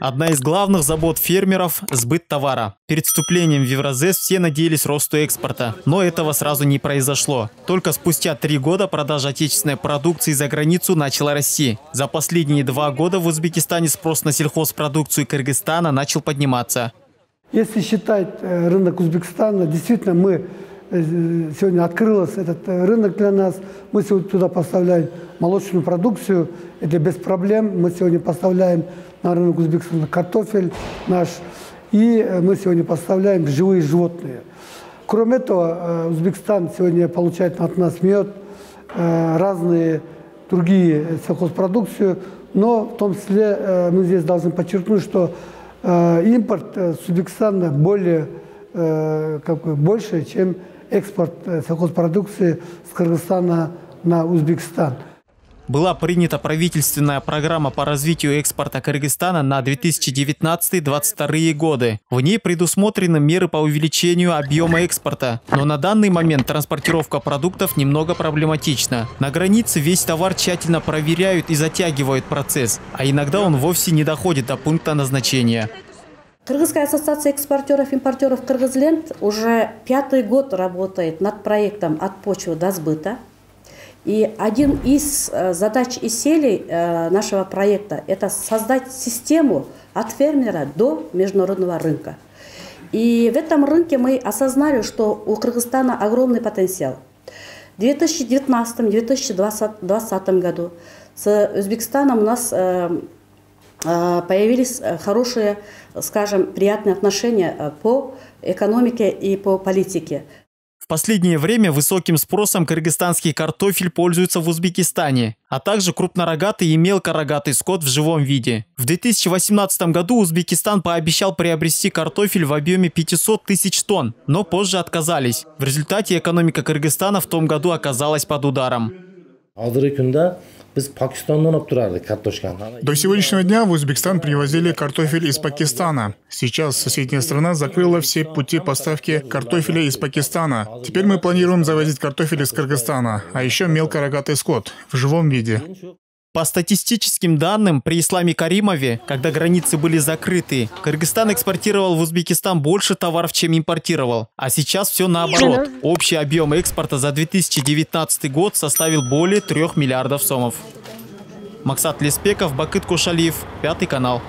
Одна из главных забот фермеров – сбыт товара. Перед вступлением в Евразес все надеялись росту экспорта, но этого сразу не произошло. Только спустя 3 года продажа отечественной продукции за границу начала расти. За последние 2 года в Узбекистане спрос на сельхозпродукцию Кыргызстана начал подниматься. Если считать рынок Узбекистана, действительно мы сегодня открылся этот рынок для нас. Мы сегодня туда поставляем молочную продукцию. Это без проблем. Мы сегодня поставляем на рынок Узбекистана картофель наш. И мы сегодня поставляем живые животные. Кроме этого, Узбекистан сегодня получает от нас мед, разные другие сельхозпродукцию. Но в том числе мы здесь должны подчеркнуть, что импорт с Узбекистана больше, чем экспорт сельхозпродукции с Кыргызстана на Узбекистан. Была принята правительственная программа по развитию экспорта Кыргызстана на 2019-2022 годы. В ней предусмотрены меры по увеличению объема экспорта. Но на данный момент транспортировка продуктов немного проблематична. На границе весь товар тщательно проверяют и затягивают процесс, а иногда он вовсе не доходит до пункта назначения. Кыргызская ассоциация экспортеров и импортеров «Кыргызленд» уже 5-й год работает над проектом «От почвы до сбыта». И один из задач и целей нашего проекта – это создать систему от фермера до международного рынка. И в этом рынке мы осознали, что у Кыргызстана огромный потенциал. В 2019-2020 году с Узбекистаном у нас появились хорошие, скажем, приятные отношения по экономике и по политике. В последнее время высоким спросом кыргызстанский картофель пользуется в Узбекистане, а также крупнорогатый и мелкорогатый скот в живом виде. В 2018 году Узбекистан пообещал приобрести картофель в объеме 500 тысяч тонн, но позже отказались. В результате экономика Кыргызстана в том году оказалась под ударом. До сегодняшнего дня в Узбекистан привозили картофель из Пакистана. Сейчас соседняя страна закрыла все пути поставки картофеля из Пакистана. Теперь мы планируем завозить картофель из Кыргызстана, а еще мелкорогатый скот в живом виде. По статистическим данным, при Исламе Каримове, когда границы были закрыты, Кыргызстан экспортировал в Узбекистан больше товаров, чем импортировал. А сейчас все наоборот. Общий объем экспорта за 2019 год составил более 3 миллиардов сомов. Максат Леспеков, Бакытку Шалиев, 5 канал.